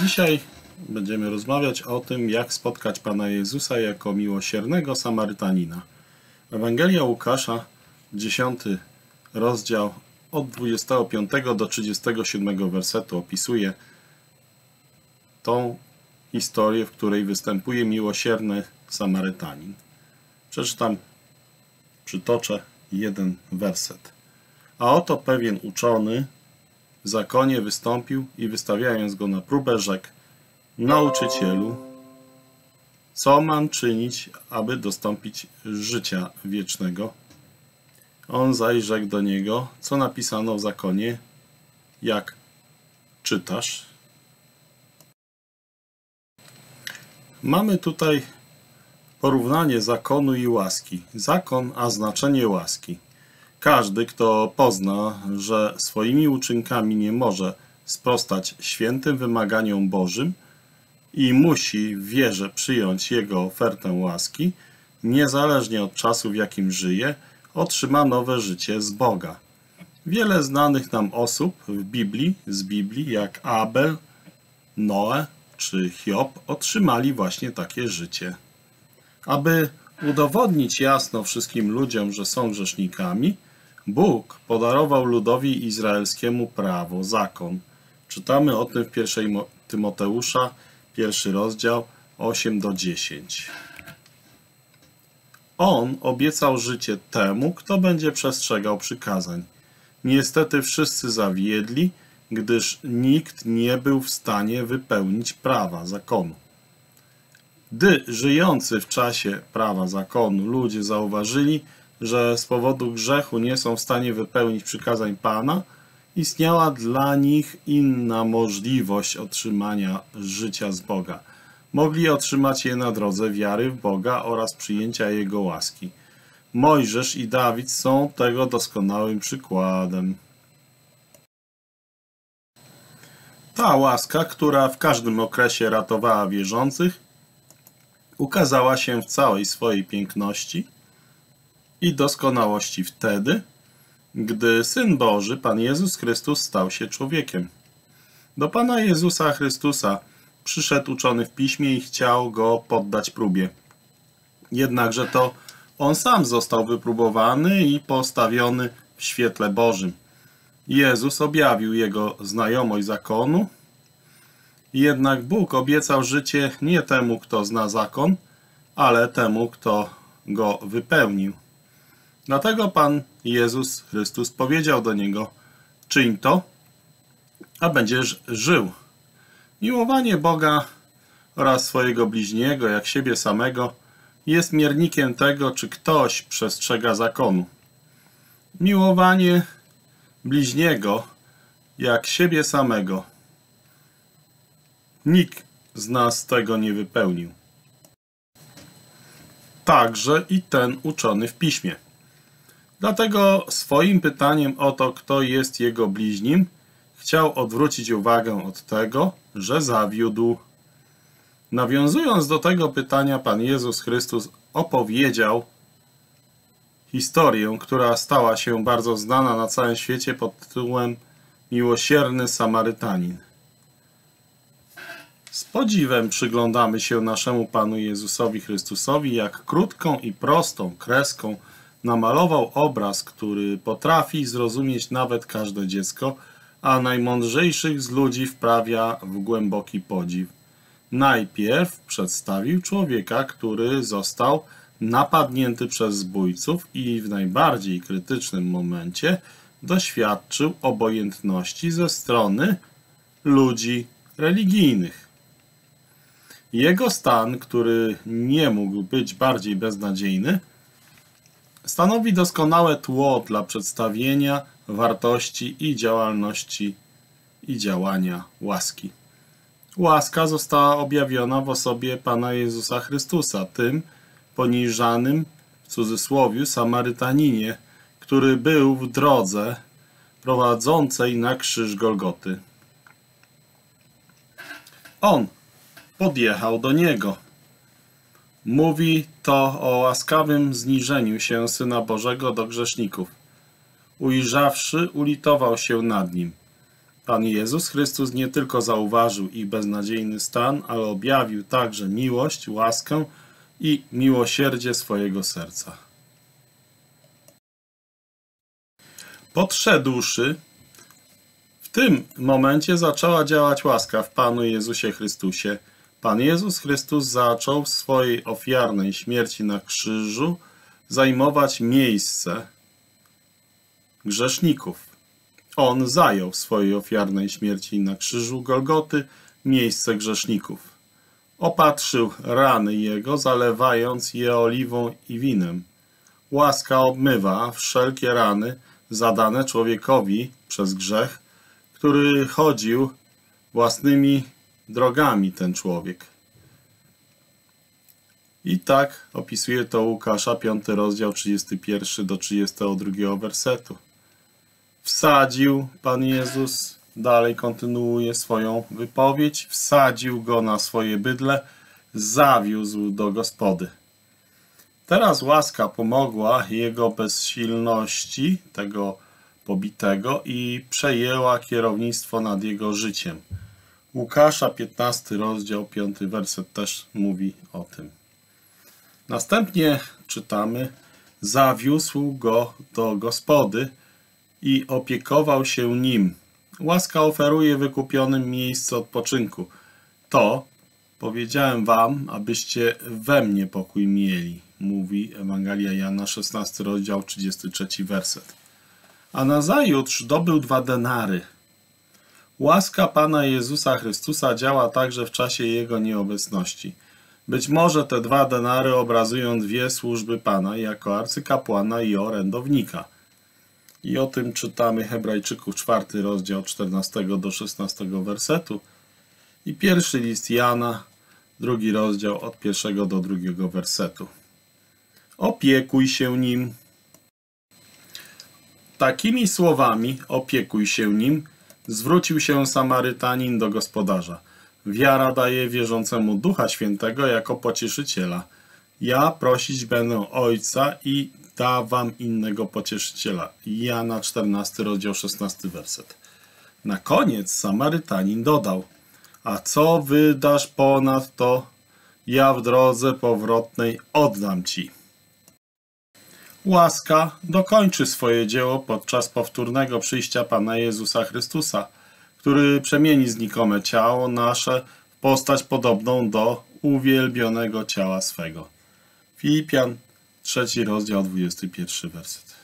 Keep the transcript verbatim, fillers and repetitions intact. Dzisiaj będziemy rozmawiać o tym, jak spotkać Pana Jezusa jako miłosiernego Samarytanina. Ewangelia Łukasza, dziesiąty rozdział, od dwudziestego piątego do trzydziestego siódmego wersetu opisuje tą historię, w której występuje miłosierny Samarytanin. Przeczytam, przytoczę jeden werset. A oto pewien uczony w zakonie wystąpił i wystawiając go na próbę, rzekł: Nauczycielu, co mam czynić, aby dostąpić życia wiecznego? On zaś rzekł do niego: co napisano w zakonie, jak czytasz? Mamy tutaj porównanie zakonu i łaski. Zakon, a znaczenie łaski. Każdy, kto pozna, że swoimi uczynkami nie może sprostać świętym wymaganiom Bożym i musi w wierze przyjąć Jego ofertę łaski, niezależnie od czasu, w jakim żyje, otrzyma nowe życie z Boga. Wiele znanych nam osób w Biblii, z Biblii, jak Abel, Noe czy Hiob, otrzymali właśnie takie życie. Aby udowodnić jasno wszystkim ludziom, że są grzesznikami, Bóg podarował ludowi izraelskiemu prawo, zakon. Czytamy o tym w pierwszej Tymoteusza, pierwszy rozdział, osiem do dziesięciu. On obiecał życie temu, kto będzie przestrzegał przykazań. Niestety wszyscy zawiedli, gdyż nikt nie był w stanie wypełnić prawa, zakonu. Gdy żyjący w czasie prawa, zakonu ludzie zauważyli, że z powodu grzechu nie są w stanie wypełnić przykazań Pana, istniała dla nich inna możliwość otrzymania życia z Boga. Mogli otrzymać je na drodze wiary w Boga oraz przyjęcia Jego łaski. Mojżesz i Dawid są tego doskonałym przykładem. Ta łaska, która w każdym okresie ratowała wierzących, ukazała się w całej swojej piękności i doskonałości wtedy, gdy Syn Boży, Pan Jezus Chrystus, stał się człowiekiem. Do Pana Jezusa Chrystusa przyszedł uczony w Piśmie i chciał Go poddać próbie. Jednakże to On sam został wypróbowany i postawiony w świetle Bożym. Jezus objawił Jego znajomość zakonu, jednak Bóg obiecał życie nie temu, kto zna zakon, ale temu, kto go wypełnił. Dlatego Pan Jezus Chrystus powiedział do niego: czyń to, a będziesz żył. Miłowanie Boga oraz swojego bliźniego, jak siebie samego, jest miernikiem tego, czy ktoś przestrzega zakonu. Miłowanie bliźniego, jak siebie samego. Nikt z nas tego nie wypełnił. Także i ten uczony w Piśmie. Dlatego swoim pytaniem o to, kto jest jego bliźnim, chciał odwrócić uwagę od tego, że zawiódł. Nawiązując do tego pytania, Pan Jezus Chrystus opowiedział historię, która stała się bardzo znana na całym świecie pod tytułem Miłosierny Samarytanin. Z podziwem przyglądamy się naszemu Panu Jezusowi Chrystusowi, jak krótką i prostą kreską namalował obraz, który potrafi zrozumieć nawet każde dziecko, a najmądrzejszych z ludzi wprawia w głęboki podziw. Najpierw przedstawił człowieka, który został napadnięty przez zbójców i w najbardziej krytycznym momencie doświadczył obojętności ze strony ludzi religijnych. Jego stan, który nie mógł być bardziej beznadziejny, stanowi doskonałe tło dla przedstawienia wartości i działalności i działania łaski. Łaska została objawiona w osobie Pana Jezusa Chrystusa, tym poniżanym, w cudzysłowie, Samarytaninie, który był w drodze prowadzącej na krzyż Golgoty. On podjechał do niego. Mówi to o łaskawym zniżeniu się Syna Bożego do grzeszników. Ujrzawszy, ulitował się nad nim. Pan Jezus Chrystus nie tylko zauważył ich beznadziejny stan, ale objawił także miłość, łaskę i miłosierdzie swojego serca. Podszedłszy, w tym momencie zaczęła działać łaska w Panu Jezusie Chrystusie. Pan Jezus Chrystus zaczął w swojej ofiarnej śmierci na krzyżu zajmować miejsce grzeszników. On zajął w swojej ofiarnej śmierci na krzyżu Golgoty miejsce grzeszników. Opatrzył rany jego, zalewając je oliwą i winem. Łaska obmywa wszelkie rany zadane człowiekowi przez grzech, który chodził własnymi drogami ten człowiek. I tak opisuje to Łukasza, piąty rozdział, trzydziesty pierwszy do trzydziestego drugiego wersetu. Wsadził Pan Jezus, dalej kontynuuje swoją wypowiedź, wsadził go na swoje bydle, zawiózł do gospody. Teraz łaska pomogła jego bezsilności, tego pobitego, i przejęła kierownictwo nad jego życiem. Łukasza, piętnasty rozdział, piąty werset też mówi o tym. Następnie czytamy, zawiózł go do gospody i opiekował się nim. Łaska oferuje wykupionym miejsce odpoczynku. To powiedziałem wam, abyście we mnie pokój mieli, mówi Ewangelia Jana, szesnasty rozdział, trzydziesty trzeci werset. A nazajutrz dobył dwa denary. Łaska Pana Jezusa Chrystusa działa także w czasie Jego nieobecności. Być może te dwa denary obrazują dwie służby Pana jako arcykapłana i orędownika. I o tym czytamy Hebrajczyków, czwarty rozdział, czternastego do szesnastego wersetu i pierwszy list Jana, drugi rozdział, od pierwszego do drugiego wersetu. Opiekuj się nim. Takimi słowami, opiekuj się nim, zwrócił się Samarytanin do gospodarza. Wiara daje wierzącemu Ducha Świętego jako pocieszyciela. Ja prosić będę Ojca i da wam innego pocieszyciela. Jana czternasty rozdział, szesnasty werset. Na koniec Samarytanin dodał, a co wydasz ponad to, ja w drodze powrotnej oddam ci. Łaska dokończy swoje dzieło podczas powtórnego przyjścia Pana Jezusa Chrystusa, który przemieni znikome ciało nasze w postać podobną do uwielbionego ciała swego. Filipian, trzeci rozdział, dwudziesty pierwszy werset.